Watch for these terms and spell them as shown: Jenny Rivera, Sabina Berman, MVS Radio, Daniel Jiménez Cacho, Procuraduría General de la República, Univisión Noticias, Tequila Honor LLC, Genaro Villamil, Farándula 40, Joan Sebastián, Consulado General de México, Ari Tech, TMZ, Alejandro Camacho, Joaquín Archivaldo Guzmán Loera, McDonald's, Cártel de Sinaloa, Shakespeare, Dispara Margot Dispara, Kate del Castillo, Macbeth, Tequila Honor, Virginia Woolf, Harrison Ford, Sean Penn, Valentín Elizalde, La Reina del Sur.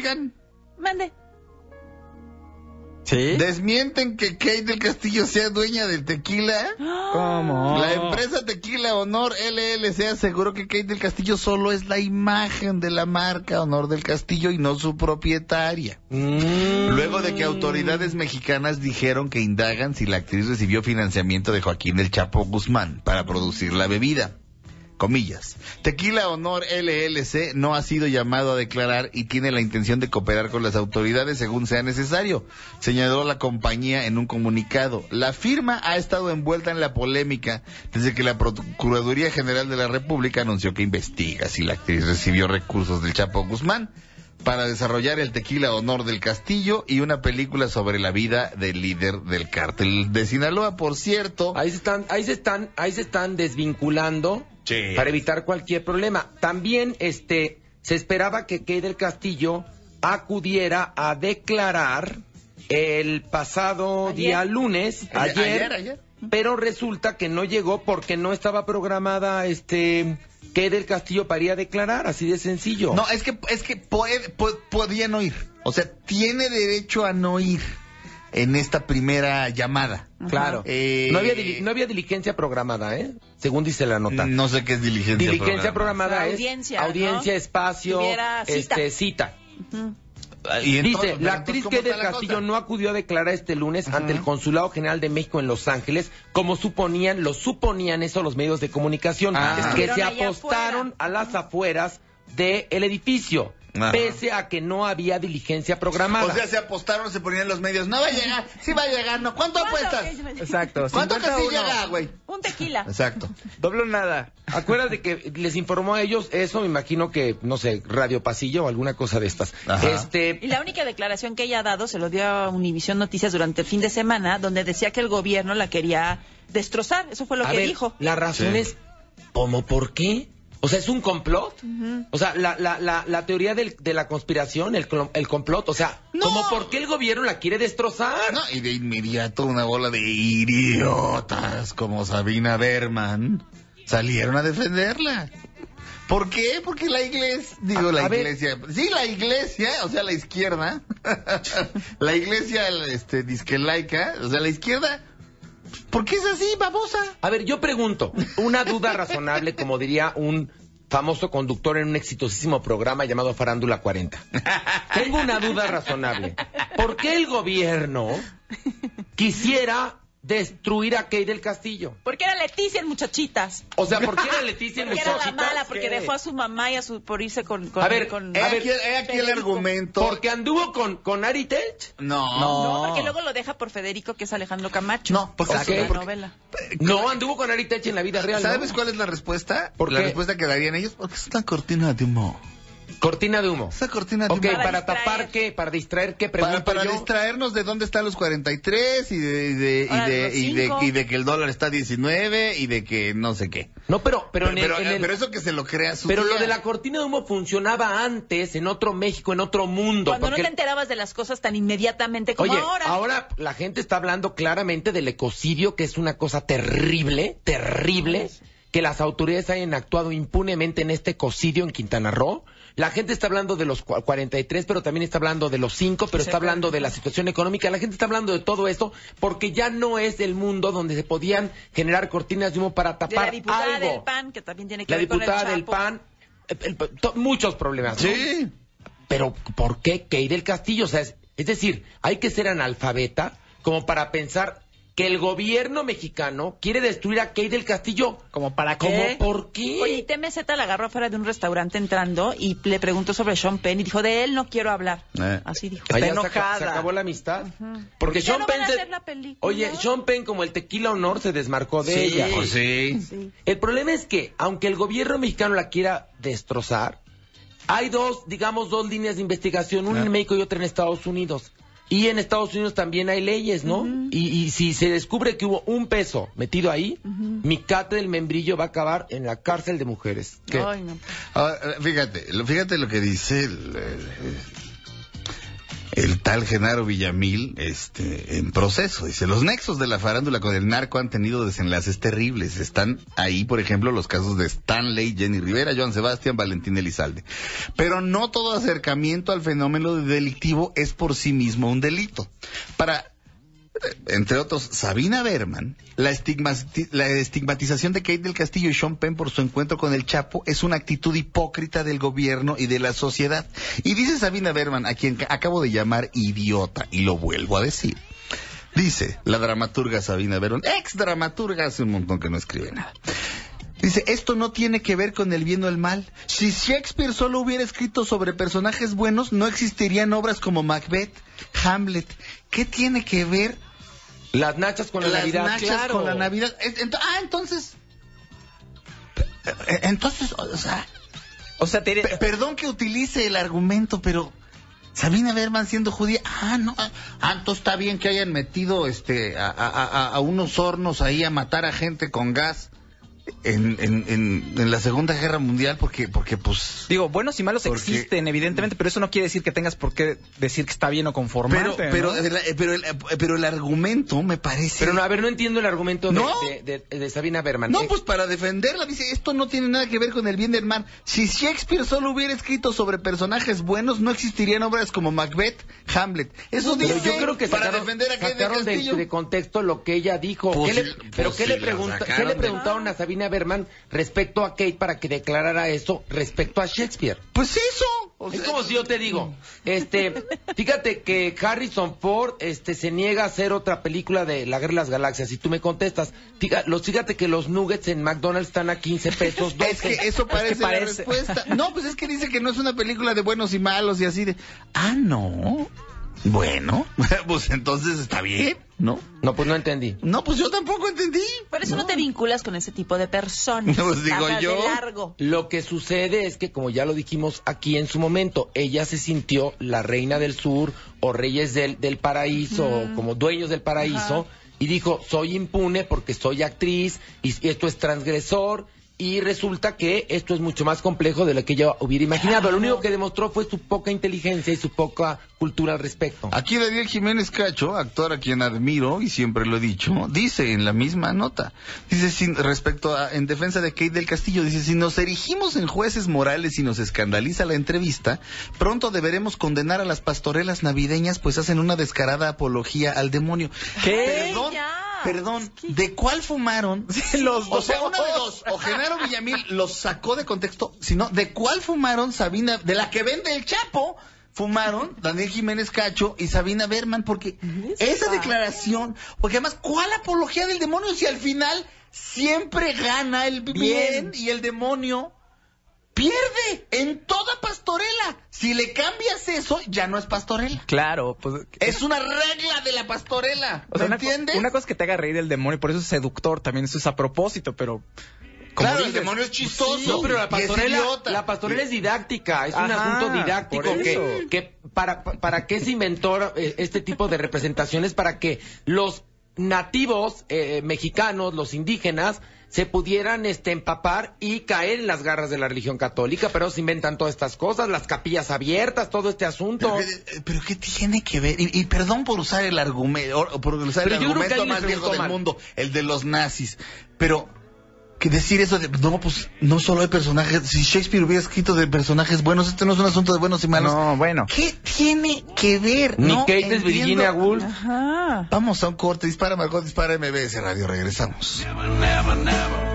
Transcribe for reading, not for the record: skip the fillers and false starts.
Oigan. Mande. ¿Sí? Desmienten que Kate del Castillo sea dueña de Tequila. ¿Cómo? La empresa Tequila Honor LLC aseguró que Kate del Castillo solo es la imagen de la marca Honor del Castillo y no su propietaria. Luego de que autoridades mexicanas dijeron que indagan si la actriz recibió financiamiento de Joaquín el Chapo Guzmán para producir la bebida. Comillas. Tequila Honor LLC no ha sido llamado a declarar y tiene la intención de cooperar con las autoridades según sea necesario, señaló la compañía en un comunicado. La firma ha estado envuelta en la polémica desde que la Procuraduría General de la República anunció que investiga si la actriz recibió recursos del Chapo Guzmán para desarrollar el Tequila Honor del Castillo y una película sobre la vida del líder del Cártel de Sinaloa. Por cierto, ahí se están desvinculando. Sí. Para evitar cualquier problema. También se esperaba que Kate del Castillo acudiera a declarar el pasado día lunes, ayer, pero resulta que no llegó porque no estaba programada Kate del Castillo para ir a declarar, así de sencillo. No, es que podía no ir. O sea, tiene derecho a no ir en esta primera llamada. Claro. No había diligencia programada, según dice la nota. No sé qué es diligencia programada. Diligencia programada es audiencia, ¿no? Espacio, cita. Uh-huh. Dice, la actriz Kate del Castillo no acudió a declarar este lunes ante el Consulado General de México en Los Ángeles, como suponían eso los medios de comunicación, que se apostaron a las afueras del edificio. Ajá. Pese a que no había diligencia programada. O sea, se apostaron, se ponían los medios. No va a llegar, sí va a llegar, no. ¿Cuánto apuestas? Exacto. ¿Cuánto que sí llega, güey? Un tequila. Exacto. Doble o nada. Acuérdate que les informó a ellos eso, me imagino que, no sé, Radio Pasillo o alguna cosa de estas. Ajá. Y la única declaración que ella ha dado se lo dio a Univisión Noticias durante el fin de semana, donde decía que el gobierno la quería destrozar. Eso fue lo que dijo. La razón es, ¿cómo por qué? O sea, ¿es un complot? Uh-huh. O sea, la teoría de la conspiración, el complot, o sea, no. ¿Cómo por qué el gobierno la quiere destrozar? No, y de inmediato una bola de idiotas como Sabina Berman salieron a defenderla. ¿Por qué? Porque la iglesia, o sea, la izquierda, la iglesia disque laica, o sea, la izquierda... ¿Por qué es así, babosa? A ver, yo pregunto, una duda razonable, como diría un famoso conductor en un exitosísimo programa llamado Farándula 40. Tengo una duda razonable. ¿Por qué el gobierno quisiera destruir a Kate del Castillo? Porque era Leticia en Muchachitas. O sea, ¿por qué era Leticia en Muchachitas? Porque era la mala, porque dejó a su mamá y por irse con... A ver, aquí el argumento. ¿Porque anduvo con Ari Tech? No, porque luego lo deja por Federico, que es Alejandro Camacho. No, porque novela. No anduvo con Ari Tech en la vida real. ¿Sabes cuál es la respuesta? La respuesta que darían ellos, porque es una cortina de humo. Cortina de humo. Esa cortina de humo. Ok, para tapar qué, para distraer qué, pregunto Para distraernos de dónde están los 43 y de que el dólar está a 19 y de que no sé qué. No, pero eso que se lo crea su Pero tía. Lo de la cortina de humo funcionaba antes en otro México, en otro mundo. Cuando no te enterabas de las cosas tan inmediatamente como ahora. Ahora la gente está hablando claramente del ecocidio, que es una cosa terrible, terrible, que las autoridades hayan actuado impunemente en este ecocidio en Quintana Roo. La gente está hablando de los 43, pero también está hablando de los 5, pero está hablando de la situación económica. La gente está hablando de todo esto porque ya no es el mundo donde se podían generar cortinas de humo para tapar algo. La diputada algo. Del PAN, que también tiene que ver con el Chapo. La diputada del PAN, muchos problemas, ¿no? Sí. Pero, ¿por qué Kate del Castillo? O sea, es decir, hay que ser analfabeta como para pensar que el gobierno mexicano quiere destruir a Kate del Castillo. ¿Como para qué? ¿Cómo por qué? Oye, TMZ la agarró afuera de un restaurante entrando y le preguntó sobre Sean Penn y dijo, de él no quiero hablar. Así dijo. Está enojada. Se acabó la amistad. Uh-huh. Porque Sean Penn... Oye, Sean Penn como el Tequila Honor se desmarcó de ella. Pues sí. El problema es que, aunque el gobierno mexicano la quiera destrozar, hay dos líneas de investigación, una en México y otra en Estados Unidos. Y en Estados Unidos también hay leyes, ¿no? Uh-huh. Y si se descubre que hubo un peso metido ahí, uh-huh, mi Kate del Membrillo va a acabar en la cárcel de mujeres. ¿Qué? Ay, no. Ahora, fíjate lo que dice el tal Genaro Villamil en proceso. Dice, los nexos de la farándula con el narco han tenido desenlaces terribles. Están ahí, por ejemplo, los casos de Stanley, Jenny Rivera, Joan Sebastián, Valentín Elizalde. Pero no todo acercamiento al fenómeno delictivo es por sí mismo un delito. Para, entre otros, Sabina Berman, la estigmatización de Kate del Castillo y Sean Penn por su encuentro con el Chapo es una actitud hipócrita del gobierno y de la sociedad. Y dice Sabina Berman, a quien acabo de llamar idiota, y lo vuelvo a decir. Dice la dramaturga Sabina Berman, ex dramaturga, hace un montón que no escribe nada. Dice, esto no tiene que ver con el bien o el mal. Si Shakespeare solo hubiera escrito sobre personajes buenos, no existirían obras como Macbeth, Hamlet. ¿Qué tiene que ver las nachas con la Navidad? Las nachas, claro, con la Navidad. Entonces, o sea perdón que utilice el argumento, pero Sabina Berman siendo judía, entonces está bien que hayan metido a unos hornos ahí a matar a gente con gas en la Segunda Guerra Mundial, porque pues... Digo, buenos y malos existen, evidentemente, pero eso no quiere decir que tengas por qué decir que está bien o conformarte. Pero el argumento me parece... Pero no, a ver, no entiendo el argumento de Sabina Berman. No, pues para defenderla, dice, esto no tiene nada que ver con el bien del mal. Si Shakespeare solo hubiera escrito sobre personajes buenos, no existirían obras como Macbeth, Hamlet. Eso dice, yo creo que para defender a Kate del Castillo. De contexto lo que ella dijo. Pues, ¿qué le preguntaron a Sabina Berman respecto a Kate para que declarara eso respecto a Shakespeare? Pues eso. O sea, es como si yo te digo, fíjate que Harrison Ford se niega a hacer otra película de La Guerra de las Galaxias y tú me contestas, fíjate que los nuggets en McDonald's están a 15 pesos. 12. Es que eso parece, la respuesta. No, pues es que dice que no es una película de buenos y malos y así de... Ah, no. Bueno, pues entonces está bien, ¿no? No, pues no entendí. No, pues yo tampoco entendí. Por eso no te vinculas con ese tipo de personas. Pues digo yo, largo. Lo que sucede es que, como ya lo dijimos aquí en su momento, ella se sintió la reina del sur o reyes del paraíso, o como dueños del paraíso, y dijo, soy impune porque soy actriz y esto es transgresor. Y resulta que esto es mucho más complejo de lo que yo hubiera imaginado. Claro. Lo único que demostró fue su poca inteligencia y su poca cultura al respecto. Aquí Daniel Jiménez Cacho, actor a quien admiro y siempre lo he dicho, dice en la misma nota, dice en defensa de Kate del Castillo, dice, si nos erigimos en jueces morales y nos escandaliza la entrevista, pronto deberemos condenar a las pastorelas navideñas, pues hacen una descarada apología al demonio. ¿Qué? Perdón. Perdón, ¿de cuál fumaron? Los dos. O sea, uno de dos. O Genaro Villamil los sacó de contexto. Sino, ¿de cuál fumaron Sabina? De la que vende el Chapo, fumaron Daniel Jiménez Cacho y Sabina Berman. Porque esa declaración. Porque además, ¿cuál apología del demonio? Si al final siempre gana el bien y el demonio pierde en toda pastorela. Si le cambias eso, ya no es pastorela. Claro, pues es una regla de la pastorela. O sea, ¿entiendes? Una cosa es que te haga reír el demonio, por eso es seductor, también eso es a propósito, pero claro, dices, el demonio es chistoso, sí, no, pero la pastorela es didáctica, es un asunto didáctico que para qué se inventó este tipo de representaciones, para que los nativos mexicanos, los indígenas, se pudieran empapar y caer en las garras de la religión católica, pero se inventan todas estas cosas, las capillas abiertas, todo este asunto. Pero ¿qué tiene que ver? Y perdón por usar el argumento, más viejo del mundo, el de los nazis, pero que decir eso de, no, pues no solo hay personajes, si Shakespeare hubiera escrito de personajes buenos, esto no es un asunto de buenos y malos. No, bueno. ¿Qué tiene que ver? Ni Kate es Virginia Woolf. Vamos a un corte, Dispara Margot Dispara, MVS Radio, regresamos. Never, never, never.